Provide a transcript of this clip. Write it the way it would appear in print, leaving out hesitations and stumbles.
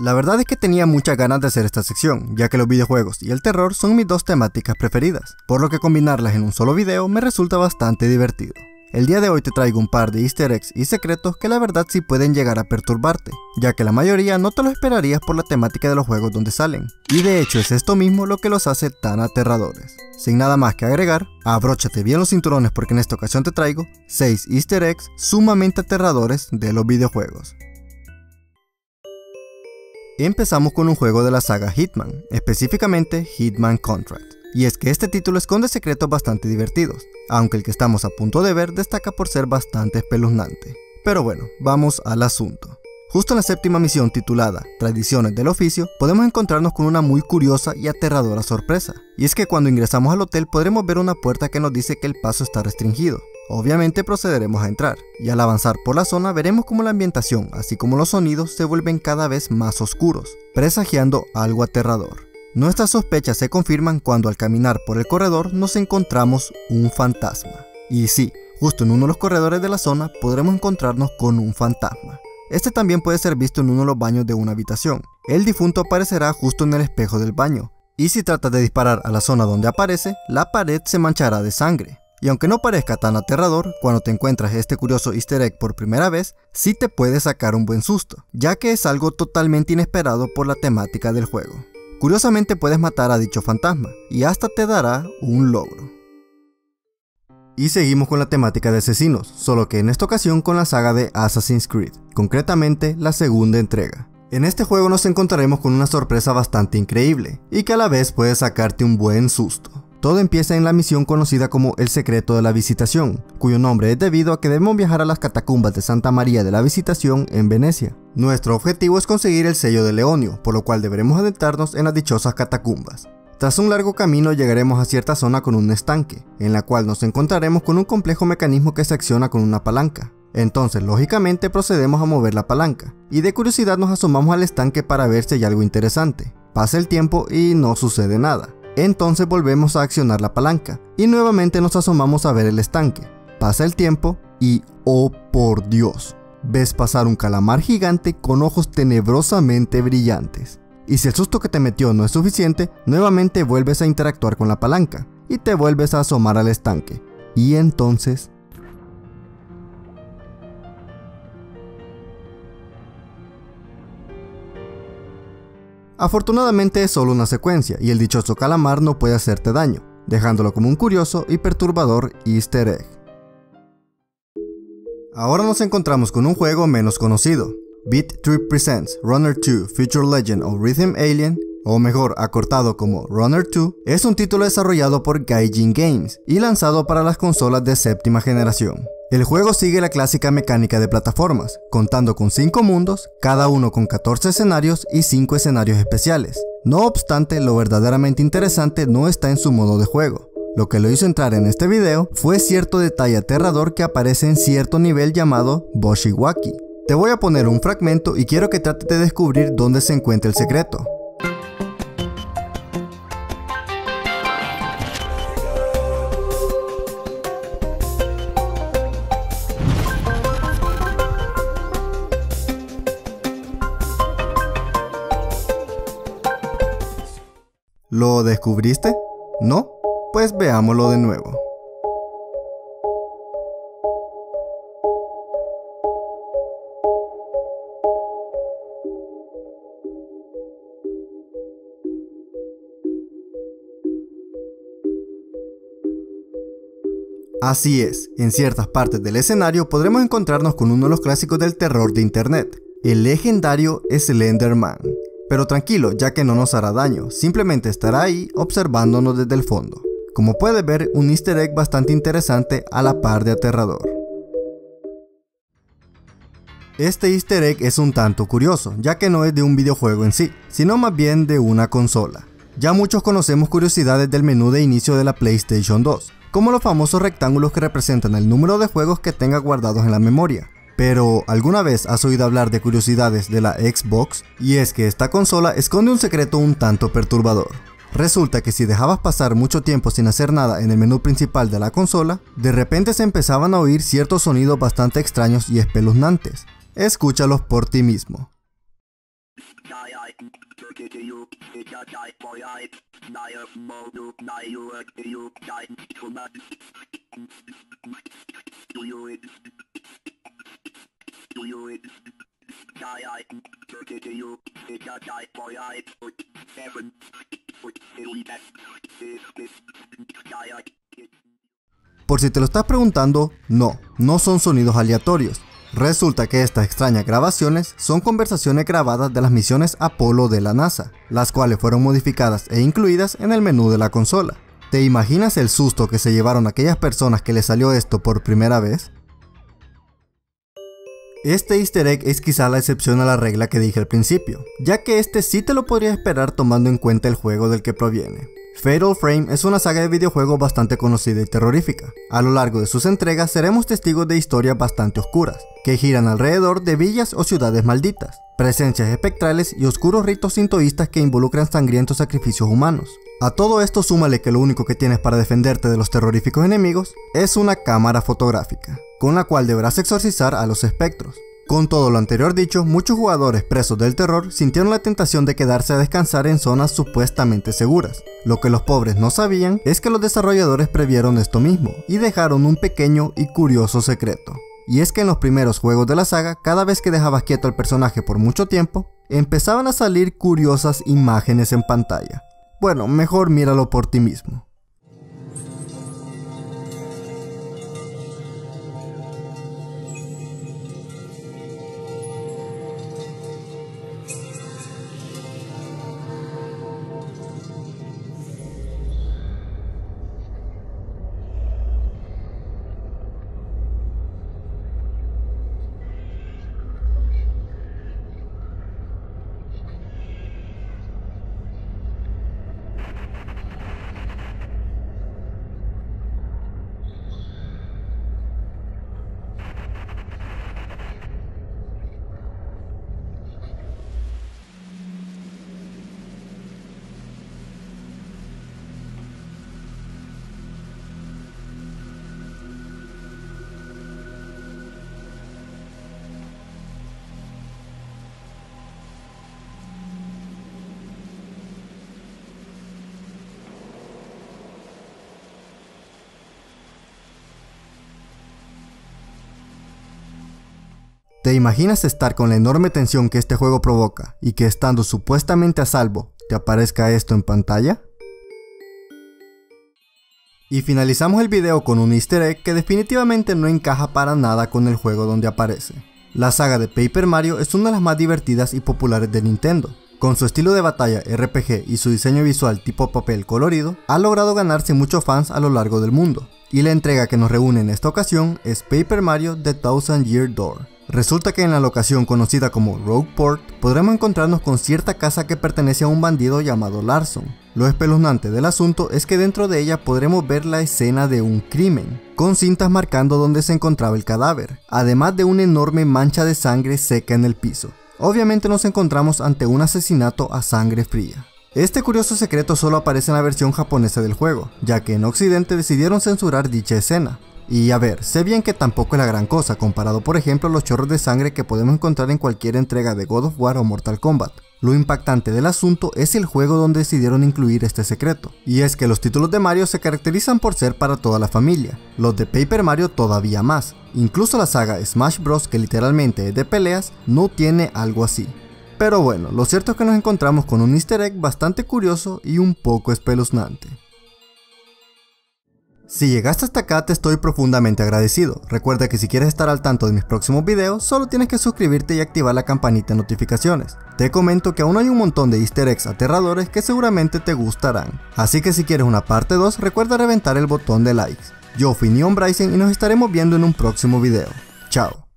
La verdad es que tenía muchas ganas de hacer esta sección, ya que los videojuegos y el terror son mis dos temáticas preferidas, por lo que combinarlas en un solo video me resulta bastante divertido. El día de hoy te traigo un par de easter eggs y secretos que la verdad sí pueden llegar a perturbarte, ya que la mayoría no te lo esperarías por la temática de los juegos donde salen, y de hecho es esto mismo lo que los hace tan aterradores. Sin nada más que agregar, abróchate bien los cinturones porque en esta ocasión te traigo 6 easter eggs sumamente aterradores de los videojuegos. Empezamos con un juego de la saga Hitman, específicamente Hitman Contract, y es que este título esconde secretos bastante divertidos, aunque el que estamos a punto de ver destaca por ser bastante espeluznante. Pero bueno, vamos al asunto. Justo en la séptima misión titulada Tradiciones del Oficio, podemos encontrarnos con una muy curiosa y aterradora sorpresa, y es que cuando ingresamos al hotel podremos ver una puerta que nos dice que el paso está restringido. Obviamente procederemos a entrar, y al avanzar por la zona veremos cómo la ambientación, así como los sonidos, se vuelven cada vez más oscuros, presagiando algo aterrador. Nuestras sospechas se confirman cuando al caminar por el corredor nos encontramos un fantasma. Y sí, justo en uno de los corredores de la zona podremos encontrarnos con un fantasma. Este también puede ser visto en uno de los baños de una habitación. El difunto aparecerá justo en el espejo del baño, y si tratas de disparar a la zona donde aparece, la pared se manchará de sangre. Y aunque no parezca tan aterrador, cuando te encuentras este curioso easter egg por primera vez, sí te puede sacar un buen susto, ya que es algo totalmente inesperado por la temática del juego. Curiosamente puedes matar a dicho fantasma, y hasta te dará un logro. Y seguimos con la temática de asesinos, solo que en esta ocasión con la saga de Assassin's Creed, concretamente la segunda entrega. En este juego nos encontraremos con una sorpresa bastante increíble, y que a la vez puede sacarte un buen susto. Todo empieza en la misión conocida como El Secreto de la Visitación, cuyo nombre es debido a que debemos viajar a las catacumbas de Santa María de la Visitación en Venecia. Nuestro objetivo es conseguir el sello de Leonio, por lo cual deberemos adentrarnos en las dichosas catacumbas. Tras un largo camino llegaremos a cierta zona con un estanque, en la cual nos encontraremos con un complejo mecanismo que se acciona con una palanca. Entonces, lógicamente, procedemos a mover la palanca, y de curiosidad nos asomamos al estanque para ver si hay algo interesante. Pasa el tiempo y no sucede nada. Entonces volvemos a accionar la palanca y nuevamente nos asomamos a ver el estanque. Pasa el tiempo y ¡oh por Dios! Ves pasar un calamar gigante con ojos tenebrosamente brillantes. Y si el susto que te metió no es suficiente, nuevamente vuelves a interactuar con la palanca y te vuelves a asomar al estanque. Y entonces... Afortunadamente es solo una secuencia y el dichoso calamar no puede hacerte daño, dejándolo como un curioso y perturbador easter egg. Ahora nos encontramos con un juego menos conocido, Beat Trip Presents Runner 2 Future Legend of Rhythm Alien, o mejor acortado como Runner 2, es un título desarrollado por Gaijin Games y lanzado para las consolas de séptima generación. El juego sigue la clásica mecánica de plataformas, contando con 5 mundos, cada uno con 14 escenarios y 5 escenarios especiales. No obstante, lo verdaderamente interesante no está en su modo de juego. Lo que lo hizo entrar en este video fue cierto detalle aterrador que aparece en cierto nivel llamado Boshiwaki. Te voy a poner un fragmento y quiero que trates de descubrir dónde se encuentra el secreto. ¿Lo descubriste? ¿No? Pues veámoslo de nuevo. Así es, en ciertas partes del escenario podremos encontrarnos con uno de los clásicos del terror de internet, el legendario Slenderman. Pero tranquilo, ya que no nos hará daño, simplemente estará ahí observándonos desde el fondo. Como puedes ver, un easter egg bastante interesante a la par de aterrador. Este easter egg es un tanto curioso, ya que no es de un videojuego en sí, sino más bien de una consola. Ya muchos conocemos curiosidades del menú de inicio de la PlayStation 2, como los famosos rectángulos que representan el número de juegos que tenga guardados en la memoria. Pero, ¿alguna vez has oído hablar de curiosidades de la Xbox? Y es que esta consola esconde un secreto un tanto perturbador. Resulta que si dejabas pasar mucho tiempo sin hacer nada en el menú principal de la consola, de repente se empezaban a oír ciertos sonidos bastante extraños y espeluznantes. Escúchalos por ti mismo. Por si te lo estás preguntando, no son sonidos aleatorios. Resulta que estas extrañas grabaciones son conversaciones grabadas de las misiones Apolo de la NASA, las cuales fueron modificadas e incluidas en el menú de la consola. ¿Te imaginas el susto que se llevaron aquellas personas que les salió esto por primera vez? Este easter egg es quizá la excepción a la regla que dije al principio, ya que este sí te lo podrías esperar tomando en cuenta el juego del que proviene. Fatal Frame es una saga de videojuegos bastante conocida y terrorífica. A lo largo de sus entregas seremos testigos de historias bastante oscuras, que giran alrededor de villas o ciudades malditas, presencias espectrales y oscuros ritos sintoístas que involucran sangrientos sacrificios humanos. A todo esto súmale que lo único que tienes para defenderte de los terroríficos enemigos es una cámara fotográfica, con la cual deberás exorcizar a los espectros. Con todo lo anterior dicho, muchos jugadores presos del terror sintieron la tentación de quedarse a descansar en zonas supuestamente seguras. Lo que los pobres no sabían es que los desarrolladores previeron esto mismo y dejaron un pequeño y curioso secreto. Y es que en los primeros juegos de la saga, cada vez que dejabas quieto al personaje por mucho tiempo, empezaban a salir curiosas imágenes en pantalla. Bueno, mejor míralo por ti mismo. ¿Te imaginas estar con la enorme tensión que este juego provoca y que estando supuestamente a salvo te aparezca esto en pantalla? Y finalizamos el video con un easter egg que definitivamente no encaja para nada con el juego donde aparece. La saga de Paper Mario es una de las más divertidas y populares de Nintendo. Con su estilo de batalla RPG y su diseño visual tipo papel colorido, ha logrado ganarse muchos fans a lo largo del mundo. Y la entrega que nos reúne en esta ocasión es Paper Mario The Thousand-Year Door. Resulta que en la locación conocida como Rogue Port, podremos encontrarnos con cierta casa que pertenece a un bandido llamado Larson. Lo espeluznante del asunto es que dentro de ella podremos ver la escena de un crimen, con cintas marcando dónde se encontraba el cadáver, además de una enorme mancha de sangre seca en el piso. Obviamente nos encontramos ante un asesinato a sangre fría. Este curioso secreto solo aparece en la versión japonesa del juego, ya que en Occidente decidieron censurar dicha escena. Y a ver, sé bien que tampoco es la gran cosa, comparado por ejemplo a los chorros de sangre que podemos encontrar en cualquier entrega de God of War o Mortal Kombat. Lo impactante del asunto es el juego donde decidieron incluir este secreto, y es que los títulos de Mario se caracterizan por ser para toda la familia, los de Paper Mario todavía más, incluso la saga Smash Bros, que literalmente es de peleas, no tiene algo así. Pero bueno, lo cierto es que nos encontramos con un easter egg bastante curioso y un poco espeluznante. Si llegaste hasta acá te estoy profundamente agradecido. Recuerda que si quieres estar al tanto de mis próximos videos, solo tienes que suscribirte y activar la campanita de notificaciones. Te comento que aún hay un montón de easter eggs aterradores que seguramente te gustarán. Así que si quieres una parte 2, recuerda reventar el botón de likes. Yo fui Neon Bryson y nos estaremos viendo en un próximo video. Chao.